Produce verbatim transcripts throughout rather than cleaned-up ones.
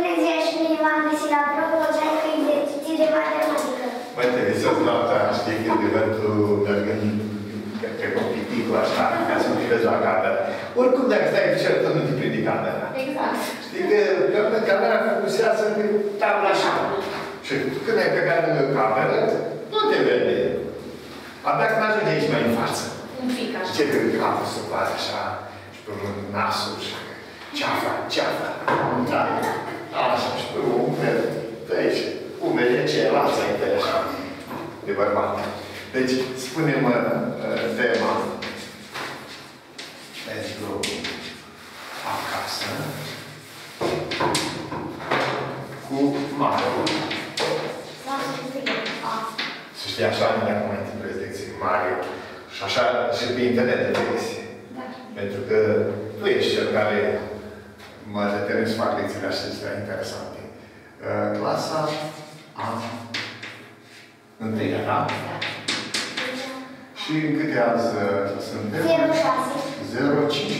Bună ziua și mine m-am găsit la probă, o geancă exerciții de matematică. Păi te visezi noaptea, știi, când de vântul mi-aș gândi către copiticul așa, ca să nu-i vezi la camera. Oricum, dacă stai în certă, nu te prindi camera. Exact. Știi că camera focusează pe tabla așa. Și când ai plecat în cameră, nu te vede. Abia când ajunge aici mai în față. Un pic așa. Ce când capul se bate așa, și pe urmă nasul așa. Ceafă, ceafă, da, așa, și pe umeri, pe aici, umerii ceilalți ai de așa, de bărbat. Deci, spune-mă tema, pentru acasă, cu Mario. Să știi așa, mine acum îi întâmplezi lecții cu Mario. Și așa, și pe internet de lecții. Pentru că tu ești cel care mă determin să fac lecțiile acestea interesante. Clasa a întâia, da? Și în câte azi suntem? zero șase. zero cinci.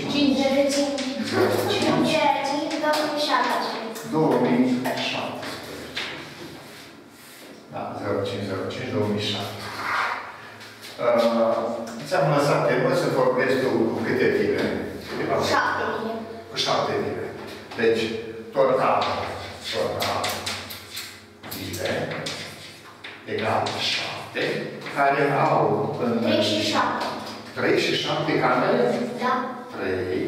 două mii șaptesprezece. Da, zero cinci zero cinci două mii șaptesprezece. Ți-am lăsat temă să vorbesc tu cu câte tine? Șapte tine. Cu șapte tine. Deci, total, total, tine, egal șapte, care au în... treizeci și șapte. treizeci și șapte camere? Da. trei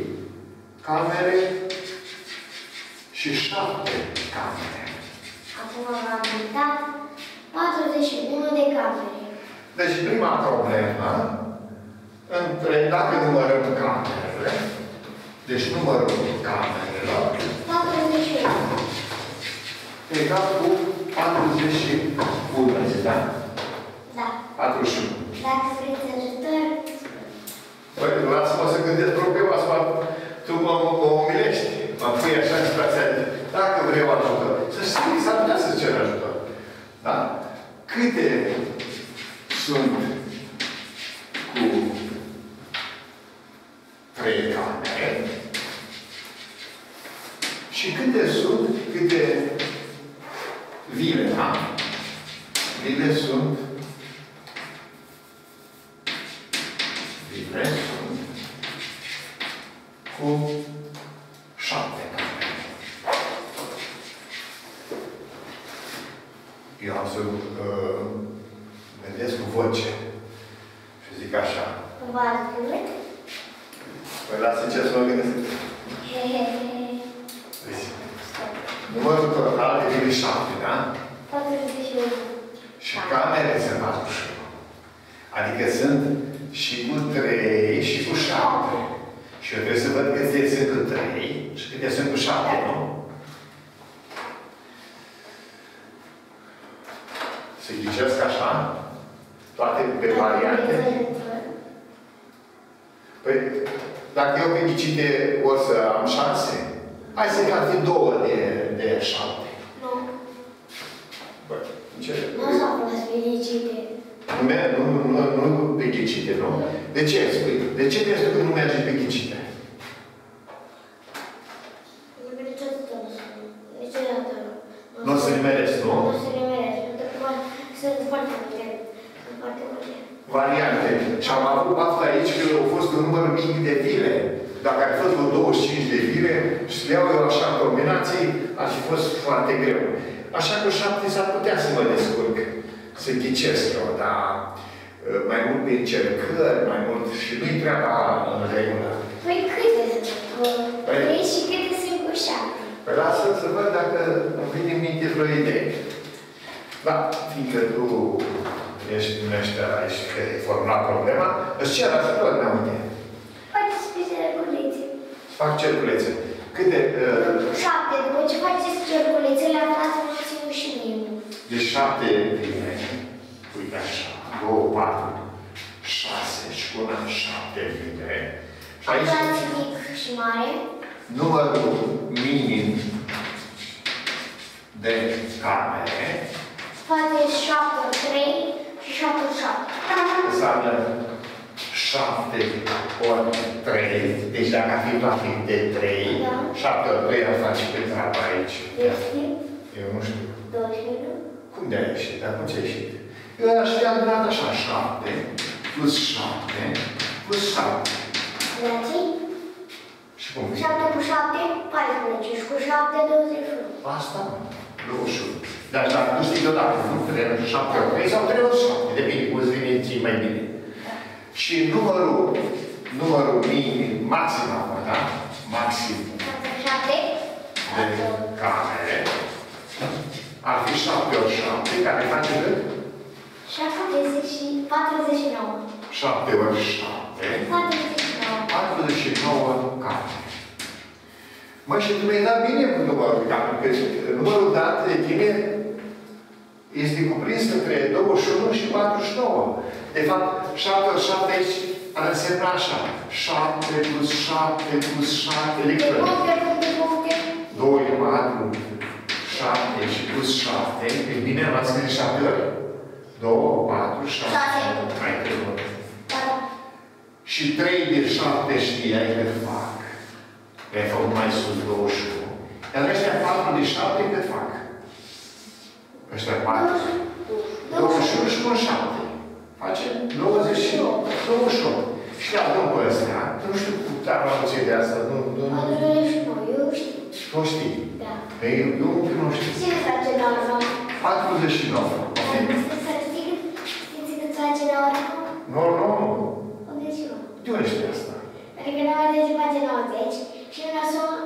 camere și șapte camere. Acum v-am uitat patruzeci și unu de camere. Deci, prima problemă, între, dacă numărăm camerele, deci numărul camerelor, patruzeci și unu. Egal cu patruzeci și unu, da? Da. patruzeci și unu. Dacă vreți ajutor... Păi, lasă-mă să gândesc problema asta. Tu mă umilești, mă pui așa în situația de... Dacă vreau ajutor, să știi, s-ar putea să-ți cer ajutor. Da? Câte sunt cu trei camere și câte sunt, câte vile, da? Vile sunt, vile sunt cu șapte camere. Eu am să uh, vedeți cu voce și zic așa. Vă arăt? Păi lasă-mi ce să mă gândesc. Numărul total devine șapte, da? patruzeci și unu. Și camere sunt patruzeci și unu. Adică sunt și cu trei și cu șapte. Și eu trebuie să văd câte sunt cu trei și câte sunt cu șapte, nu? Să ghicesc așa? Toate pe variante? Păi, dacă eu pe ghicite o să am șanse, hai să că ar fi două de, de șapte. Nu. Păi, ce? Nu s-a fost pe ghicite. Nu, nu, nu, nu, nu pe ghicite, nu. De ce spui? De ce crezi că nu merge pe ghicite? Nu o să nimeresc, nu? Nu o să nimeresc, pentru că sunt foarte multe. Variante. Și am avut asta aici că au fost un număr mic de vile. Dacă ar fi fost douăzeci și cinci de vile și le iau eu așa în combinații, ar fi fost foarte greu. Așa că șapte s-ar putea să mă descurc. Să ghicesc eu, dar mai mult pe încercări, mai mult și nu-i treaba în regulă. Păi câte sunt cu trei și câte sunt cu șapte? Păi lasă să văd dacă îmi vine în minte vreo idee. Da, fiindcă tu ești din ăștia aici că ai formulat problema, îți cer ajutor, ne-am uitat. Faci cerculețe. Fac cerculețe. Câte? Șapte. După ce faceți cerculețe, le-am dat să mulțumim și mie. Deci șapte vine. Uite așa. Două, patru, șase și până șapte vine. Ați mic și mare. Numărul minim de camere. Poate șapte, trei și șapte, șapte. Înseamnă șapte ori trei, deci dacă ar fi practic de trei, da. șapte ori trei ar face pe treaba aici. Este? Eu nu știu. douăzeci și unu? Cum de-a ieșit? Dar cum ți-a ieșit? Eu aș fi adunat așa, șapte plus șapte plus șapte. Da, și cum? șapte cu șapte, paisprezece. Și cu șapte, douăzeci și unu. Asta? douăzeci și unu. Dar dacă tu știi deodată, nu? șapte ori trei sau trei ori șapte. Depinde cum îți vine ție mai bine. Și numărul, numărul minim, maxim acum, da? Maxim. șapte. De care ar fi șapte ori șapte, care face de? șaptezeci și nouă. șapte ori șapte. patruzeci și nouă carte. Mă, și tu mi-ai dat bine cu numărul dat, că numărul dat de tine este cuprins între douăzeci și unu și patruzeci și nouă. De fapt, șapte ori șapte aici ar însemna așa. șapte plus șapte plus șapte electroni. doi, patru, șapte și plus șapte. E bine, am scris șapte ori. doi, patru, șapte, trei, trei. Și trei de șapte știai că fac. Le-ai făcut mai sus douăzeci și unu. Iar ăștia patru de șapte cât fac? Ăștia patru. douăzeci și unu și cu șapte. Face nouăzeci și nouă. Și acum pe ăstea, nu știu cum dar mă ție de asta. Nu, nu, nu. Eu știu. Tu știi? Da. Păi eu nu știu. Ce face la oră? patruzeci și nouă. Știți cât face la oră? Nu, nu, nu. De unde știi asta? Adică la oră se face nouăzeci și la nouă,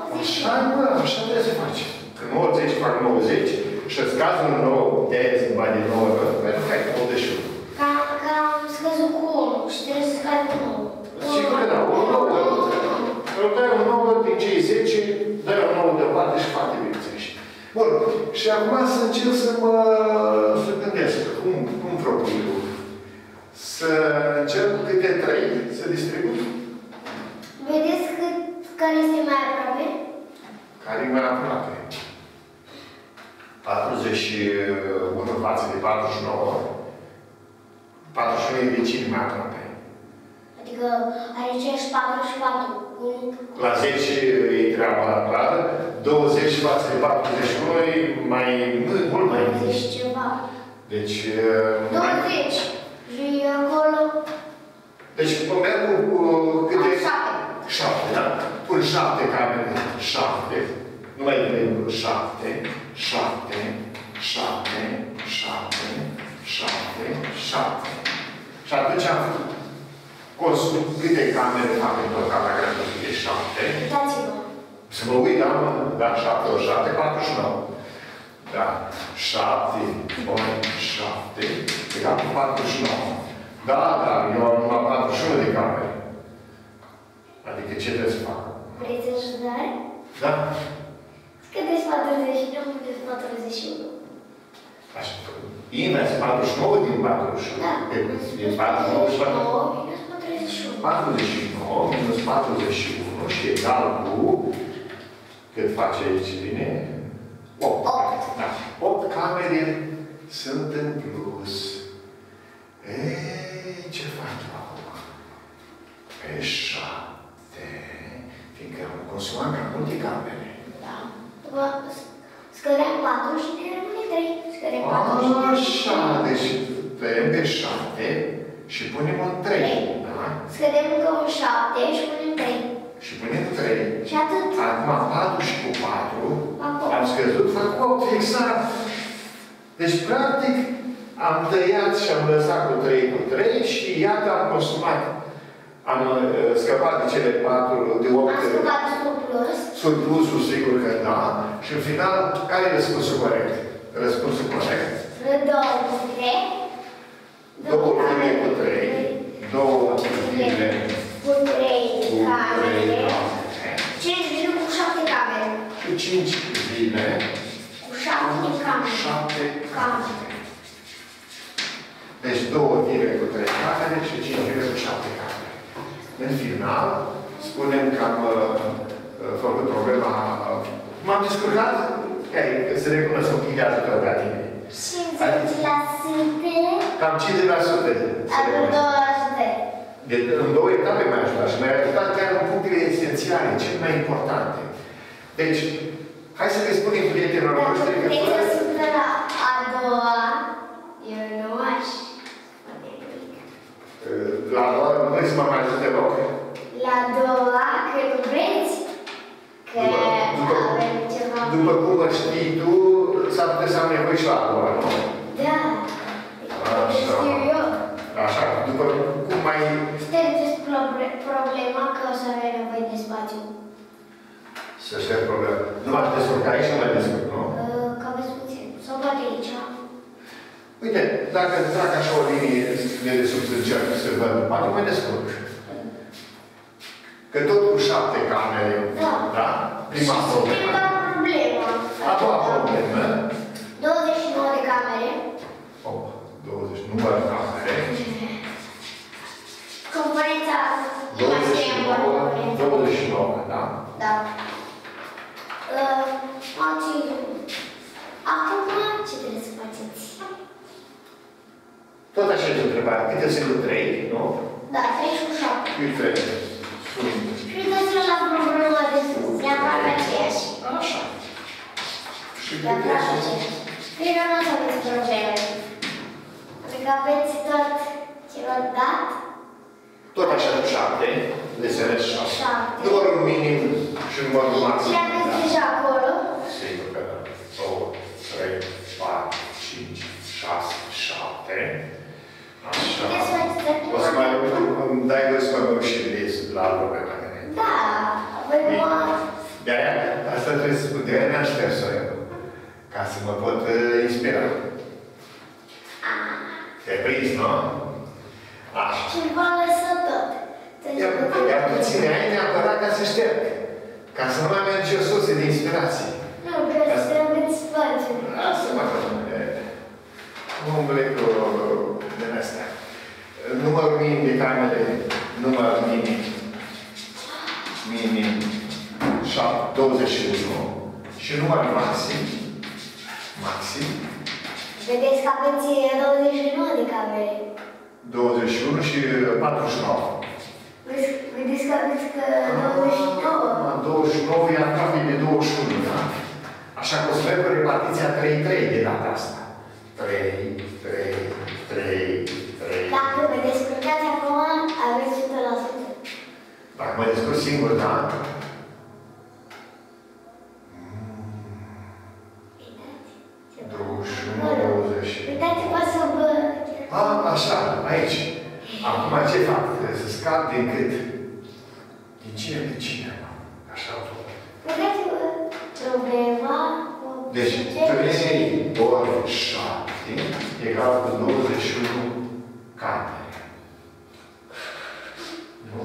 optzeci. Așa, bă, așa trebuie să faci. Când nouăzeci fac nouăzeci și îți scazi un nouă, de-aia îți bani de nouă, pentru că ai nouăzeci și unu. Că am scăzut cu unul și trebuie să scazi cu nouă. Sigur că da, un nouă. Îl dai un nouă din cei zece, dai un nouă de parte și fac de binețești. Bun, și acum să încerc să mă gândesc. Cum propui eu? Să încerc câte trei, să distribui. Vedeți care este mai aproape? Care e mai aproape? patruzeci și unu față de patruzeci și nouă. patruzeci și unu e de cine mai aproape? Adică are cinci, patru și patru. La zece e treaba la clară. douăzeci față de patruzeci și unu e mai mult mai mult. douăzeci ceva. Deci... douăzeci! Și acolo... Deci merg cu câte... șapte, da? Pun șapte camere. șapte. Nu mai vedem șapte, șapte, șapte, șapte, șapte. Și atunci am făcut. Consum câte camere fac în tot catacrată de șapte. Uitați-vă. Să mă uit, da? Da, șapte ori șapte, patruzeci și nouă. Da. șapte ori șapte. Egal cu patruzeci și nouă. Da, da, eu am numai patruzeci și unu de camere. Adică ce trebuie să fac? Vreți ajutare? Da. Scădeți patruzeci și nouă, patruzeci și unu. Așa. Invers, patruzeci și nouă din patruzeci și unu. Da. Din patruzeci și nouă minus patruzeci și unu. patruzeci și nouă minus patruzeci și unu și egal cu... Cât face aici bine? opt. Da. opt camere sunt în plus. Ei, ce fac eu acum? Pe șapte. Fiindcă am consumat cam multe camere. Da. Scădeam patru și ne rămâne trei. Scădeam patru și ne rămâne trei. Așa. Deci tăiem pe șapte și punem un trei. Da? Scădeam încă un șapte și punem trei. Și punem trei. Și atât. Acum patru și cu patru. Am scăzut, fac opt, exact. Deci, practic, am tăiat și am lăsat cu trei cu trei și iată am consumat. Am scăpat de cele patru, de opt. Am scăpat surplus. Surplusul, sigur că da. Și în final, care e răspunsul corect? Răspunsul corect? două cu trei. două cu trei. două cu trei. cu trei camere. cinci cu șapte camere. Și cinci zile. Cu șapte camere. Deci două zile cu trei camere și cinci zile cu șapte camere. În final, spunem că am făcut problema... M-am descurcat? Să recunosc un pic de ajutor la tine. cincizeci la sută. Cam cincizeci la sută. Acum două la sută. Deci, în două etape mai ajutat și mai ajutat chiar în punctele esențiale, cele mai importante. Deci, hai să le spunem prietenilor noștri că... Dacă vreți să până la a doua, eu nu aș spune nimic. La a doua, nu vreți să mă mai ajut deloc? La a doua, când vreți, că avem ceva... După cum vă știi tu, s-ar putea să am nevoie și la a doua, nu? Da. Așa. Așa, după cum mai... Ștergeți problema că o să avem nevoie de spațiu. Să șterg problema. Nu m-aș descurca aici, nu mai descurc, nu? Că aveți puțin. Sau poate aici. Uite, dacă trag așa o linie de substrângeri, să văd, poate mai descurc. Că tot cu șapte camere, da? Prima problemă. Prima problemă. A doua problemă. douăzeci și nouă de camere. douăzeci, nu doar camere. Componența e mai strâmbă. douăzeci și nouă, da? Da. Acum, ce trebuie să faceți? Tot așa e întrebarea. Câte sunt cu trei, nu? Da, trei cu șapte. Cât trei? Credeți-vă la problemă de sus. E aproape aceeași. Așa. E aproape aceeași. Cred că nu o să aveți probleme. Adică aveți tot celor dat? Tot așa cu șapte, desenez șapte. Doar un minim și un mod maxim. Și aveți deja acolo? Sigur că da. două, trei, patru, cinci, șase, șapte. Așa. O să mai dai voi să mă duc și la lumea mea. Da. De-aia, asta trebuie să spun. De-aia ne aștept să eu. Ca să mă pot inspira. Te prins, nu? Așa. Și va lăsa tot. Iar tu țineai neapărat ca să șterg. Ca să nu mai avem nicio sursă de inspirație. Nu, că să aveți spațiu. Asta mă facem. Nu umble cu din astea. Numărul minim de camere, număr minim. Minim douăzeci și unu. Și număr maxim. Maxim. Vedeți că aveți douăzeci și nouă de camere. douăzeci și unu și patruzeci și nouă. Vedeți că aveți că douăzeci și nouă. douăzeci și nouă e aproape de douăzeci și unu, da? Așa că o să vedem repartiția trei trei de data asta. trei, trei, trei, trei. Dacă vă descurcați acum, aveți o sută la sută. Dacă mă descurc singur, da? douăzeci și unu, douăzeci și unu. Uitați-vă să vă... A, așa, aici. Acum ce fac? Trebuie să scap din cât? Din cine? Din cine? Așa am făcut. Uitați-vă problema... Deci, trei ori șapte egal cu douăzeci și unu camere. Nu,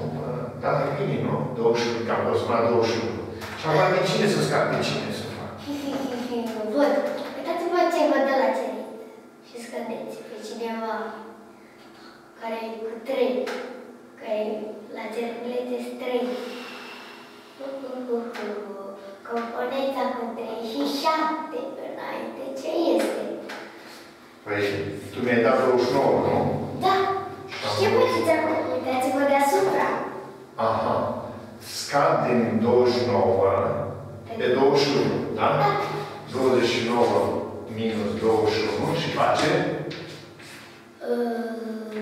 dar e minim, nu? douăzeci și unu camere, o să fac douăzeci și unu. Și acum, din cine să scap, din cine să fac? Văd. Uitați-vă ce vă dă la cele. Și scădeți pe cineva care e cu trei. Care la cerculețe sunt trei. Componența cu trei și șapte înainte, ce este? Păi, tu mi-ai dat douăzeci și nouă, nu? Da. Ce puteți acum? Uitați-vă deasupra. Aha. Scad din douăzeci și nouă pe douăzeci și unu, da? Da. douăzeci și nouă minus douăzeci și unu și face?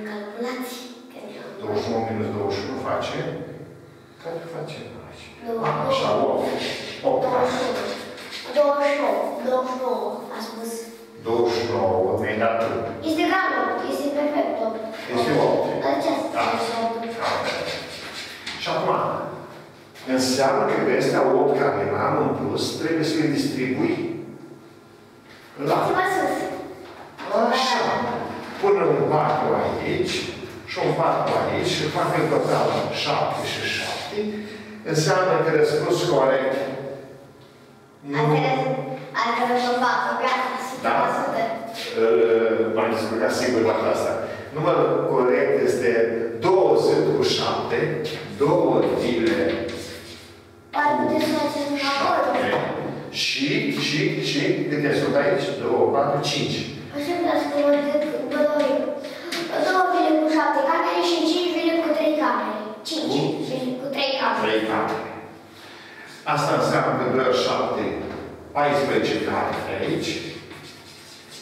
Calculați. douăzeci și nouă minus douăzeci și unu face? Care face? Așa, opt. douăzeci și nouă. douăzeci și nouă. douăzeci și nouă, a spus. douăzeci și nouă, mi-ai dat tu. Este egal opt, este perfect opt. Este opt. Aceasta este opt. Și acum, înseamnă că pe astea opt care le am în plus, trebuie să le distribui. La sus. Așa. Până un patru aici, și un patru aici, și fac în total șapte și șapte. Înseamnă că răspunsul corect nu... Adică vă fac o gata, sută la sută. M-am descurcat sigur la asta. Numărul corect este douăzeci cu șapte, două zile, șapte și, și, și, câte sunt aici? două, patru, cinci. Așa vreau să vă zic două zile cu șapte camere și cinci zile cu trei camere. șapte, paisprezece grade aici.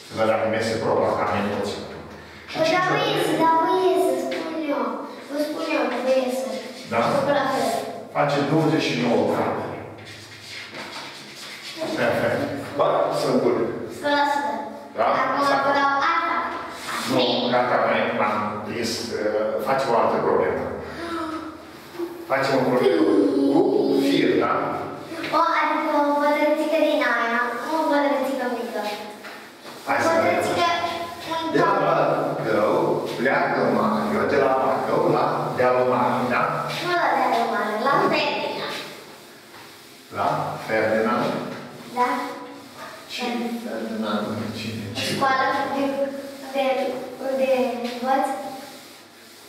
Să vedem cum este proba ca minuți. Păi da, vă iese, dar vă iese, spun eu. Vă spun eu că vă iese. Da? Face douăzeci și nouă grade. Perfect. Bă, sunt bun. Să lasă. Da? Acum vă dau alta. Nu, gata, m-am prins. Face o altă problemă. Facem un problemă cu fir, da? O, adică o bătățică din aia, o bătățică mică. O bătățică un cap. De la Bacău pleacă Mario, de la Bacău la dealul Mario, da? Nu la dealul Mario, la Ferdinand. La Ferdinand? Da. Ce Ferdinand? Cine? Școala de învăț.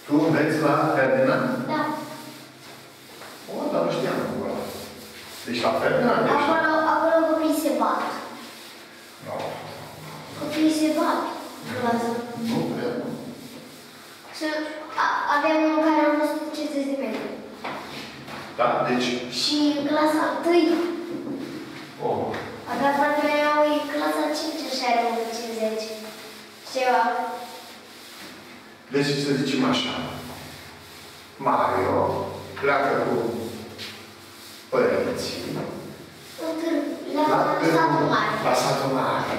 Tu înveți la Ferdinand? Da. O, dar nu știam acolo. Deci la Ferdinand ești? Acolo copiii se bat. Copiii se bat. Nu cred, nu. Aveam unul care a fost cincizeci de metri. Da, deci? Și clasa întâi. Oh. Acum fratele meu e clasa cinci și are unul cincizeci. Ceva. Deci să zicem așa. Mario pleacă cu părinții la, la, la satul mare.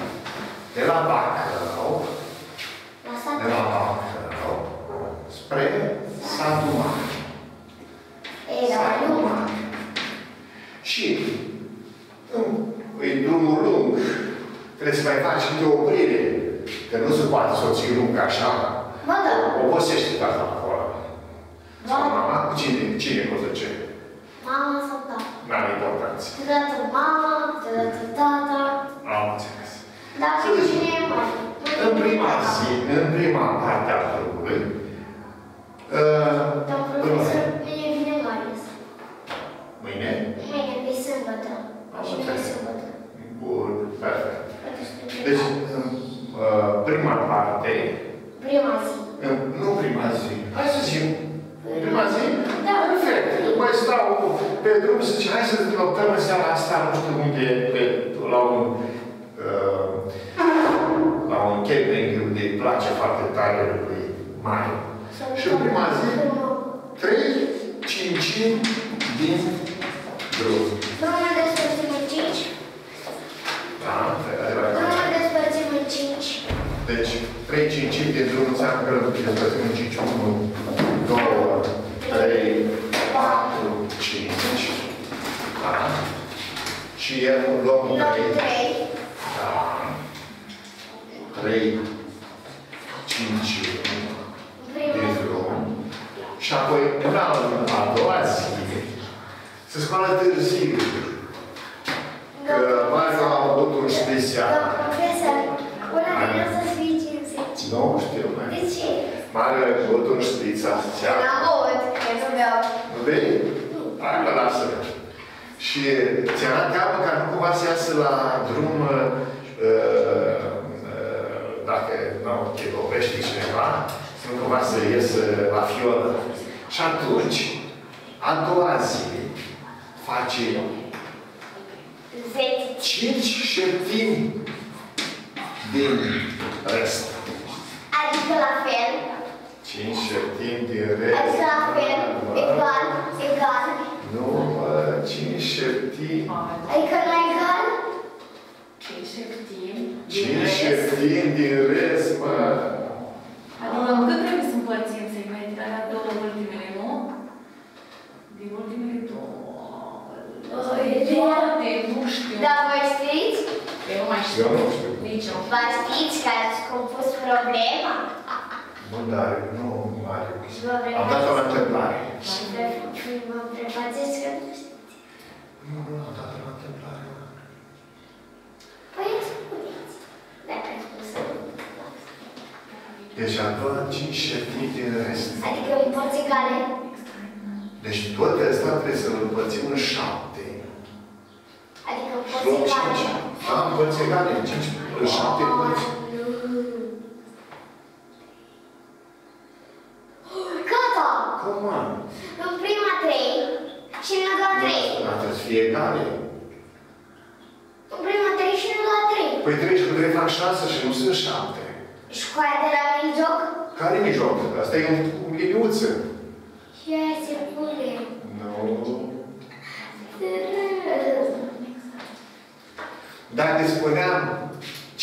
De la Bacău, de la Bacău, spre satul mare. Satul mare. Și e drumul lung, trebuie să mai faci câte oprire, că nu se poate să o ții lung așa. Mă, da. Obosește tata acolo. Sau mama? Cine? Cine o zice? Mama sau tata. N-are importanță. Câteodată mama, câteodată tata. Am înțeles. Dar cine e mai? În prima zi, în prima parte a drumului... Dar profesor, mâine vine Marius. Mâine? Mâine, pe sâmbătă. Bun, perfect. Deci, în prima parte... Prima zi. Nu prima zi. Hai să zicem. Prima zi? Da. Perfect. Mai stau pe drum și zice, hai să luptăm în seara asta, nu știu unde, la un... la un camping unde îi place foarte tare lui Mario. Și în prima zi, trei cincini din drum. Drumul despărțim în cinci. Da, drumul despărțim în cinci. Deci, trei cincini din drum înseamnă că despărțim în cinci, unu, doi, trei, patru, cinci. Da. Și el în locul trei. Da. trei, cinci din drum. Și apoi, în a doua zi, se scoală târziu. Că Mario a avut un special. Da, profesor, una vrea să fie cincizeci. Nu știu, mai. De ce? Mario a avut un special. N-am avut, că nu beau. Nu bei? Nu. Hai, mă lasă-mă. Și ți-era teamă că nu cumva să iasă la drum, dacă nu te lovește cineva, nu cumva să iasă la fioră. Și atunci, a doua zi, face cinci șeptimi din rest. Adică la fel. cinci șeptimi din rest. Adică la fel, egal, egal. Nu, cinci șeptimi. Adică la egal? cinci șeptimi din rest. cinci șeptimi din rest, mă. Adică cât trebuie să împărțim segmentele alea două ultimele, nu? Din ultimele două. Dar vă știți? Eu nu mai știu. Vă știți că ați compus problema? Bă, dar nu are. Am dat-o la întâmplare. Mă prefaceți că nu știți? Nu, nu, am dat-o la întâmplare. Păi îmi spuneți. Dacă îmi spun să nu. Deci a doua cinci șeptimi din rest. Adică împărți care? Deci toate astea trebuie să-l împărțim în șapte. Adică împărți egale. Da, împărți egale. În șapte părți. Gata! Cum am? În prima trei și în a doua trei. Trebuie să fie egale. Păi trece cu drept la șase și nu sunt șapte. Și coaia de la mijloc? Care mijloc? Asta e o liniuță. Ce se pune? Nu. Dacă spuneam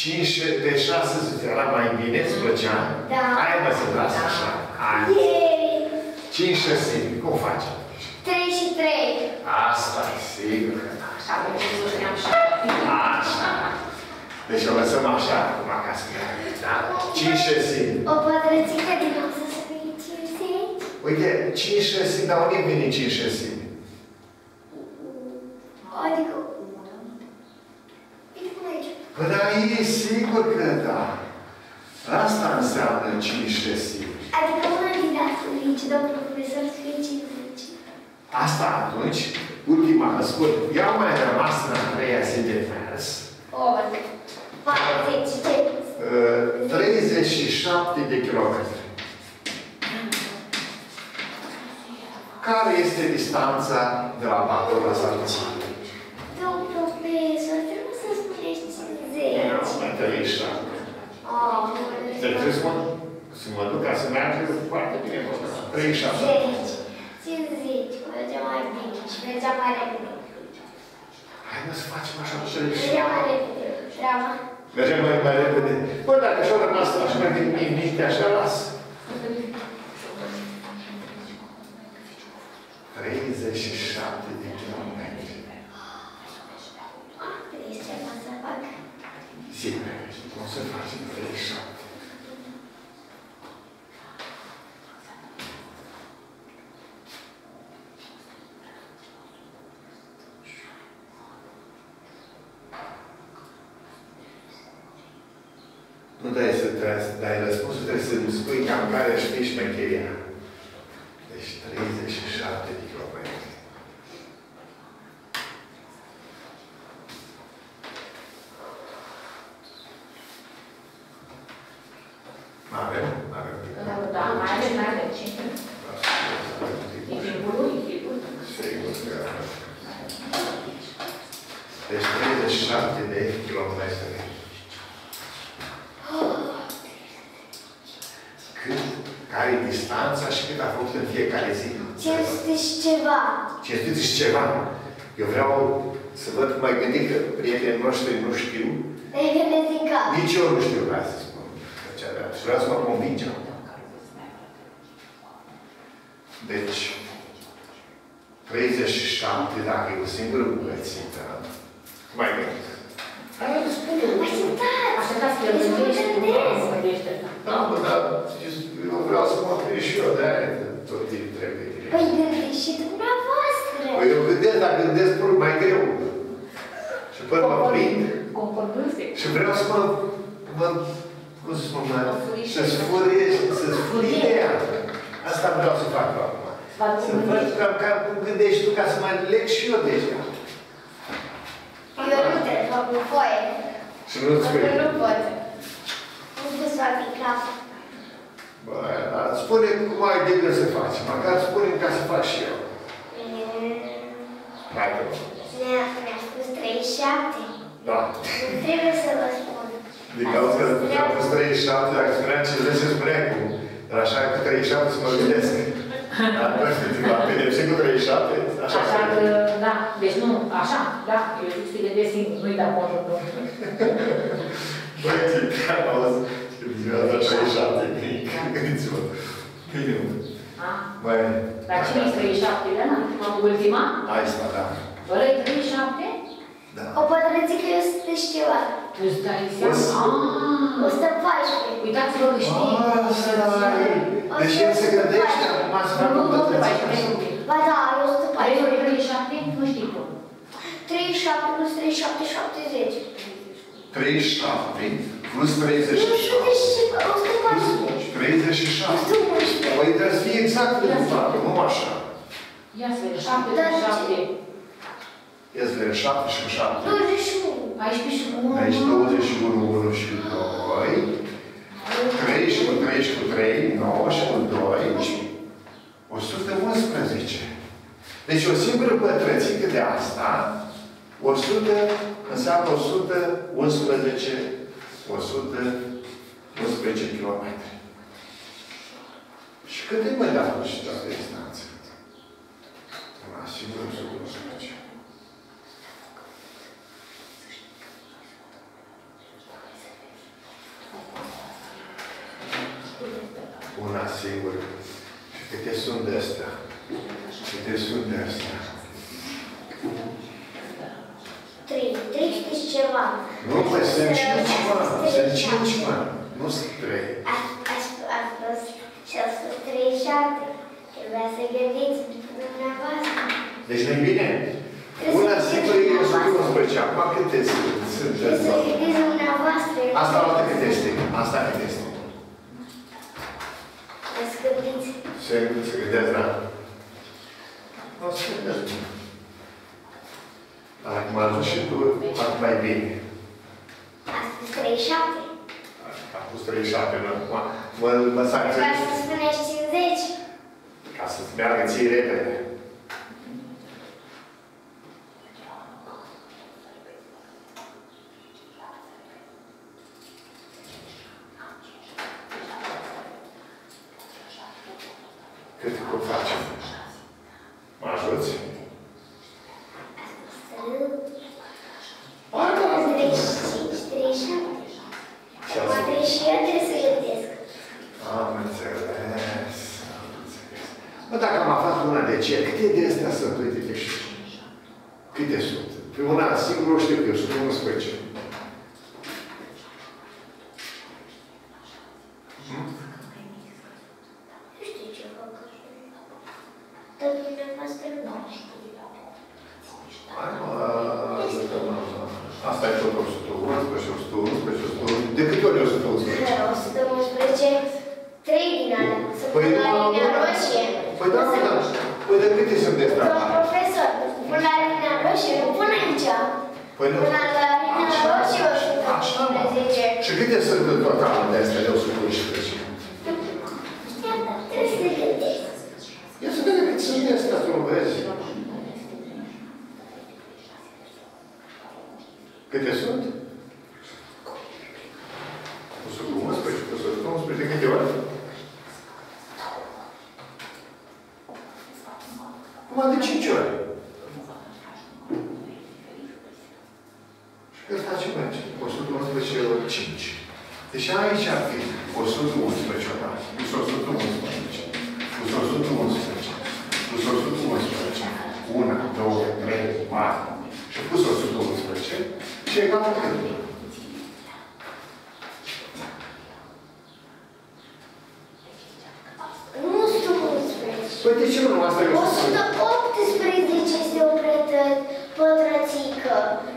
cinci de șase era mai bine, îți plăcea? Da. Hai mă să-mi las așa. cinci șase, cum faci? trei și trei. Asta e sigur că da. Așa, nu știam așa. Așa. Deci o lăsăm așa, acum acasă. Da? cinci șase. O pătrățică din nou să se vede cincizeci. Uite, cinci șase, dar unde vine cinci șase? Adică... Păi da, e sigur că da. Asta înseamnă cinci șase. Adică nu am dat aici, domnul profesor, să fie cincizeci. Asta atunci, ultima, ascult, eu am mai rămas în a treia zi de vers. treizeci și șapte de kilometri. Care este distanța de la patru la Sarăția? Domnul profesor, trebuie să spunești cincizeci. Nu, mai treizeci și șapte. Să trebuie să mă... să mă duc, ca să mă ajungă foarte bine. treizeci și șapte. cincizeci. Merge mai bine. Și merge mai repede. Hai mă să facem așa cu treizeci și șapte. Merge mai repede. Brava. Mergem mai repede. Bă, dacă și-o rămas așa mai bine, nici de așa las. treizeci și șapte de kilometri. Trebuie să mă să fac. Sigur. O să facem treizeci și șapte. Nu dai să dai răspunsul, trebuie să-mi spui cam care știi și mecheria. Deci treizeci și șapte de kilometri. Avem? Avem. Da, mai avem, mai avem. E timpul? E timpul? Sigur că avem. Deci treizeci și șapte de kilometri. Care e distanța și cât a făcut în fiecare zi? cinci sute și ceva. cinci sute și ceva. Eu vreau să văd cum ai gândit că prietenii noștri nu știu. Ei vine din cap. Nici eu nu știu, vreau să spun. Și vreau să mă convingem. Deci, treizeci și șapte, dacă e o singură bucățită, cum ai gândit? Aia nu spune. Așteptați! Așteptați că nu gândesc! Da, bă, dar eu vreau să mă prind și eu de-aia tot timpul trebuie. Păi gândesc și dumneavoastră! Păi eu gândesc, dar gândesc mult mai greu. Și păi mă prind. Și vreau să mă... cum să spun, să-ți furi ideea. Asta vreau să fac eu acum. Să văd cum gândești tu, ca să mai leg și eu deja. Eu nu te fac cu foie. Și nu-ți spui. Nu pot. Nu pot să fac din cap. Bă, dar spune-mi cum ai de greu să faci. Măcar spune-mi ca să fac și eu. Hai că vă. Mi-a spus treizeci și șapte. Da. Nu trebuie să vă spun. Din cauza că am pus treizeci și șapte, dacă spuneam cincizeci, îmi spuneam cum. Dar așa cu treizeci și șapte să mă gândesc. Dar nu știu, la pedepsit cu treizeci și șapte, așa. Așa că, da, deci nu, așa, da, eu zic să-i gândesc singur, nu-i de acolo. Băi, ți-am auzit, că mi-a dat treizeci și șapte, mic, gândiți-vă, minim. Băi... Dar cine-i treizeci și șapte, da, m-am ultima? Asta, da. Băi, treizeci și șapte? Da. O pătrățică e o sută și ceva. Îți dai seama? o sută paisprezece. Uitați-vă că știi. Deci el se gândește acum să facă o pătrățică. Ba da, e o sută paisprezece. treizeci și șapte? Nu știi cum. treizeci și șapte plus treizeci și șapte, șaptezeci. treizeci și șapte plus treizeci și șapte. Nu știu de ce, o sută paisprezece. treizeci și șapte. Păi trebuie să fie exact cum facă, nu așa. Ia să vedem, șapte, șapte. Ia să vedem, șapte și șapte. douăzeci și unu. paisprezece și unu. Aici douăzeci și unu, unu și doi. treizeci și trei, nouă și doi. o sută unsprezece. Deci o singură pătrățică de asta, o sută înseamnă o sută unsprezece km. Și cât e mai la și toată distanța? Mă asigur o sută unsprezece. Una singură. Și câte sunt de astea? Câte sunt de astea? Trei. Trei și ceva. Nu, mai sunt cinci mani. Sunt cinci mani. Nu sunt trei. Ați fost șase sute treizeci și șapte. Trebuia să gândiți dumneavoastră. Deci nu-i bine? Una singură e o sută unsprezece. Acum câte sunt? Trebuie să gândiți dumneavoastră. Asta o dată câte este. Asta câte este. Se gândează, da? Nu se gândează. Acum ajungi și tu, fac mai bine. A spus treizeci și șapte. A spus treizeci și șapte, nu? Mă lăsați. Vreau să spuneți cincizeci. Ca să-ți meargă ții repede. Cât cum facem? Mă ajuți? Parcă am treizeci și cinci, treizeci și șapte. Și eu trebuie să gândesc. Am înțeles. Am înțeles. Bă, dacă am aflat una de ce, câte de astea sunt? Uite, le știu. Câte sunt? Pe una singură știu că eu sunt unsprezece. Asta e tot o sută unsprezece, o sută unsprezece, o sută unsprezece. De câte ori o sută unsprezece? o sută unsprezece, trei din alea. Să pun la linia roșie. Păi da, păi da. Păi de câte sunt de strada? Domn profesor, pun la linia roșie, nu pun aici. Pun la linia roșie o sută unsprezece. Și câte sunt în total de astea de o sută unsprezece? Iată, trebuie să le gândești. Ia să vedem câte sunt de astea, să nu vezi. Câte sunt? o sută unsprezece, o sută unsprezece, câte ori? Numai de cinci ori. Și ăsta ce merge? o sută unsprezece ori cinci. Deci aici ar fi o sută unsprezece ori. Plus o sută unsprezece. Plus o sută unsprezece. Plus o sută unsprece. Una, două, trei, patru. Și plus o sută unsprezece. Și e egal cu cât? Nu o sută unsprezece. Păi de ce nu? Asta e o sută optsprezece este o pătrățică.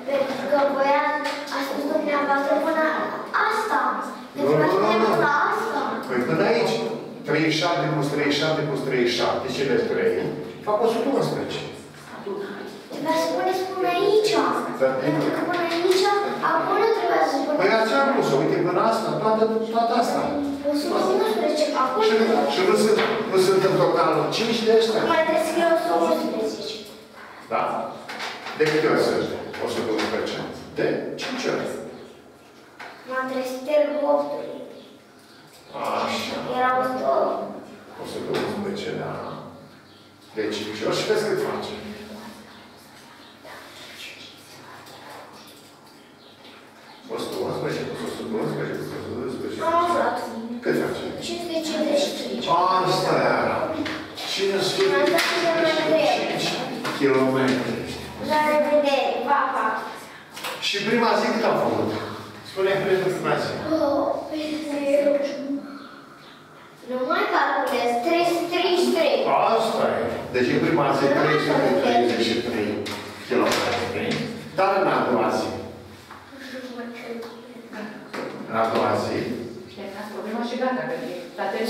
Pentru că băiat a spus dumneavoastră până asta. Deci mai putem la asta. Păi până aici. treizeci și șapte plus treizeci și șapte plus treizeci și șapte. Cele trei. Fac o sută unsprezece. Trebuia să puneți până aici. Pentru că până aici, acolo trebuia să puneți. Păi ați am pus-o. Uite, până asta, toată asta. o sută unsprezece, acolo. Și nu sunt în total cinci de ăștia. Mai trebuie să fie o sută unsprezece. Da. De câte ori sunt? o sută unsprezece. De cinci ori. Mă trebuie să terg opt-uri. Așa. Era o sută unsprezece, da. De cinci ori. Și vezi cât face. o sută unsprezece, o sută unsprezece, o sută unsprezece. Cât face? cinci sute cincizeci și cinci. Asta era. cinci sute cincizeci și cinci km. La revedere, pa, pa. Și prima zi cât am făcut? Spune-mi prima zi. Nu mai calculez. trei sute treizeci și trei. Asta e. Deci în prima zi trei sute treizeci și trei km. Dar în a doua zi. În a doua zi.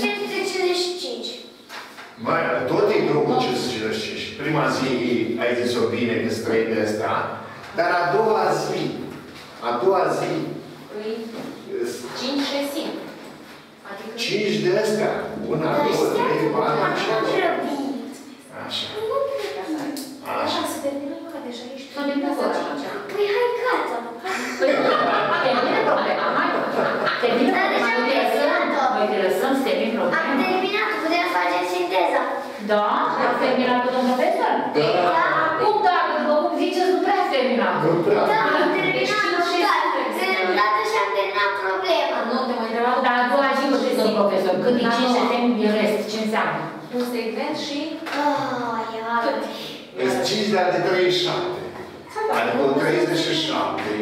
cinci sute cincizeci și cinci. Băi, tot e drumul cinci sute cincizeci și cinci. Prima zi ai zis-o bine, că sunt trei de asta. Dar a doua zi, a doua zi... cinci de zi. cinci de astea. Una, două, trei, patru, cinci. Așa. Așa. Așa. Să ne putem să facem. Păi hai gata, mă. Păi, termină problema, mai mult. Termină problema, mai interesăm să termin problema. Am terminat, putem face sinteza. Da? Ați terminat cu domnul profesor? Da. Cum da? După cum ziceți, nu prea ați terminat. Da, am terminat, deocamdată și-am terminat problema. Nu te mai întrebam. Dar a doua zi, mă știți, domnul profesor, când e cinci de ani, e rest, ce înseamnă? Un segment și... Sunt cinci de ani de treizeci și șapte. Adică treizeci și șapte.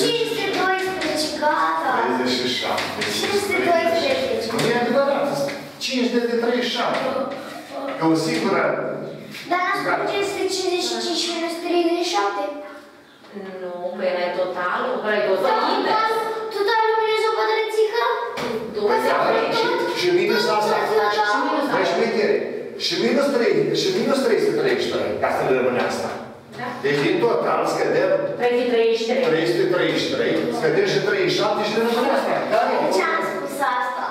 cinci de doisprezece, gata. treizeci și șapte. cinci de doisprezece. Nu e adevărat. cinci de treizeci și șapte. Că o singură... Dar n-ați spus că este cincizeci și cinci minus treizeci și șapte? Nu, că era totalul. Că era totalul. Totalul minus o pătrățică? Că se află tot. Și minus asta. Deci, uite, și minus trei sute treizeci și trei, ca să le rămâne asta. Deci, din total, scădem trei sute treizeci și trei, scădem și treizeci și șapte și le rămâne asta. Ce-am spus asta?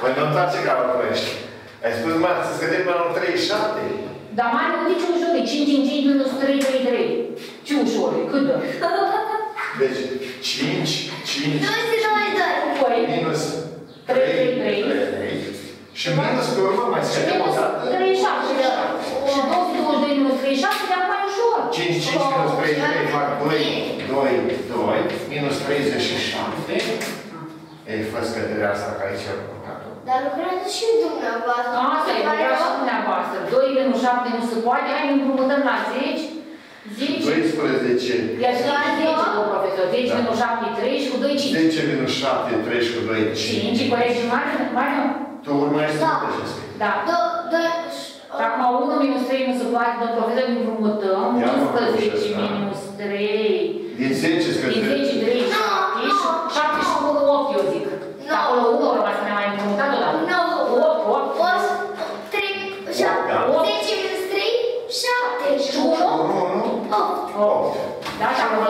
Păi nu-mi place că am rămânești. Ai spus, mă, să scădem până la treizeci și șapte? Dar, Mario, nici ușor e. cinci din cinci minus trei, trei, trei. Ce ușor e? Cât dă? Deci, cinci, cinci... doi sute douăzeci și doi. Minus trei, trei, trei. Și minus pe urmă mai scădem o dată. treizeci și șapte, două sute douăzeci și doi minus treizeci și șapte, dar mai ușor. cinci, cinci minus treizeci și trei fac doi, doi, doi, minus treizeci și șapte. Ei, fă scăderea asta care aici a răcut-o. Dar lucrează și dumneavoastră. Asta e, lucrează și dumneavoastră. doi minus șapte nu se poate, hai împrumutăm la zece. doisprezece. Deci la zece, domn profesor. zece minus șapte, treizeci, cu doi, cinci. zece minus șapte, treizeci, cu doi, cinci. cinci, corect și Mario? Tu urmărești să plăcească. Da. Acum unu minus trei nu se poate, domn profesor, îmi împrumutăm. cincisprezece minus trei. Din zece scădere. Din zece, trei, șapte și unu, opt, eu zic. Acolo unu ori mai să ne-am mai împrumutat odată. nouă, opt, opt, opt, opt, opt, zece minus trei, șapte. Și unu, opt. Da, și acolo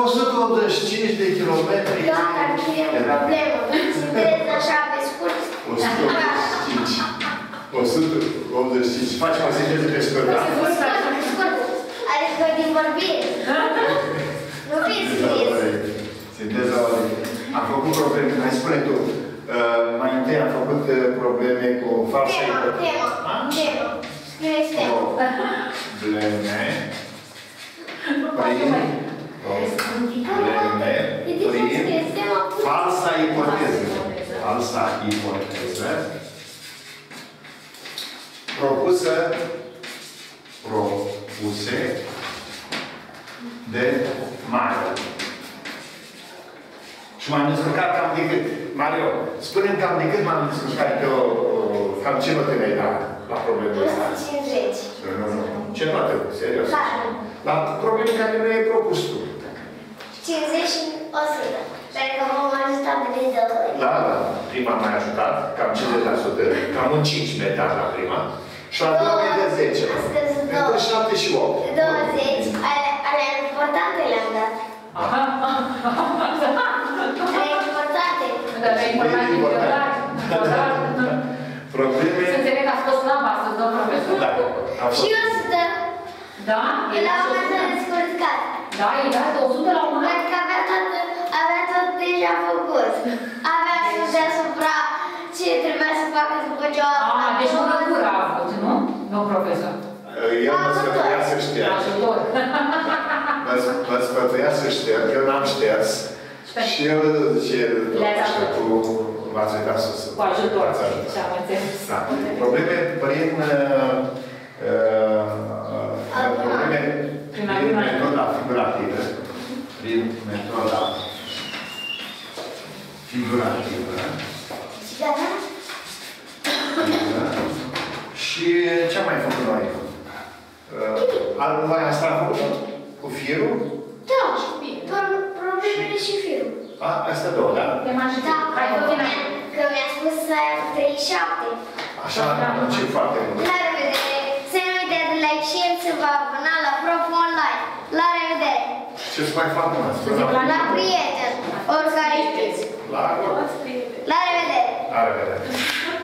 o sută optzeci și cinci de kilometri. Da, dar nu e o problemă. Sunteți așa pe scurt. o sută optzeci și cinci. Faci o sinteză pe scurt. Adică din vorbire. Nu fiți scris. Sinteza a făcut probleme. Hai, spune tu. Mai întâi a făcut probleme cu falsa ipoteză. Tema, tema, tema. Scrieți tema. Probleme. Falsa ipoteză. Falsa ipoteză. Propusă, propuse de Mario. Și m-am descurcat cam de cât. Mario, spune-mi cam de cât m-am descurcat eu, cam ce note mi-ai dat la problemul ăsta? două sute cincizeci. Nu, nu, ce note, serios? La probleme care nu i-ai propus tu. cincizeci și o sută. Sper că m-am ajutat de două. Da, da. Prima m-a ajutat, cam cincizeci la sută, cam un cinci mi-a dat la prima. Și a doua mi-a dat zece. Între șapte și opt. douăzeci. Alea importante le-am dat. Aha. Alea importante. Alea importante. Probleme... Să înțeleg că a fost slabă astăzi, domnul profesor. Da. Și eu stă. Da? E la urmă să descurcat. Da, e dat o sută la un moment dat. Deja am făcut. Avea să deasupra ce trebuia să facă după ce o avea. A, deci o răgură a avut, nu? Nu, profesor. El mă sfătuia să șterg. Ajutor. Mă sfătuia să șterg, eu n-am șters. Și el zice, tu v-ați uitat sus. Cu ajutor. Și am înțeles. Probleme prin... Probleme prin metoda figurativă. Prin metoda... figurativă. Da, da. Și ce am mai făcut noi? Albul mai asta a făcut? Cu firul? Da, și firul. Problemele și firul. A, astea două, da? Da, că mi-a spus să ai treizeci și șapte. Așa, am ce foarte mult. La revedere! Să nu uitați de like și să vă abonați la Prof Online. La revedere! Ce-ți mai fac mă? La prieteni, oricare știți. La revedere! La revedere!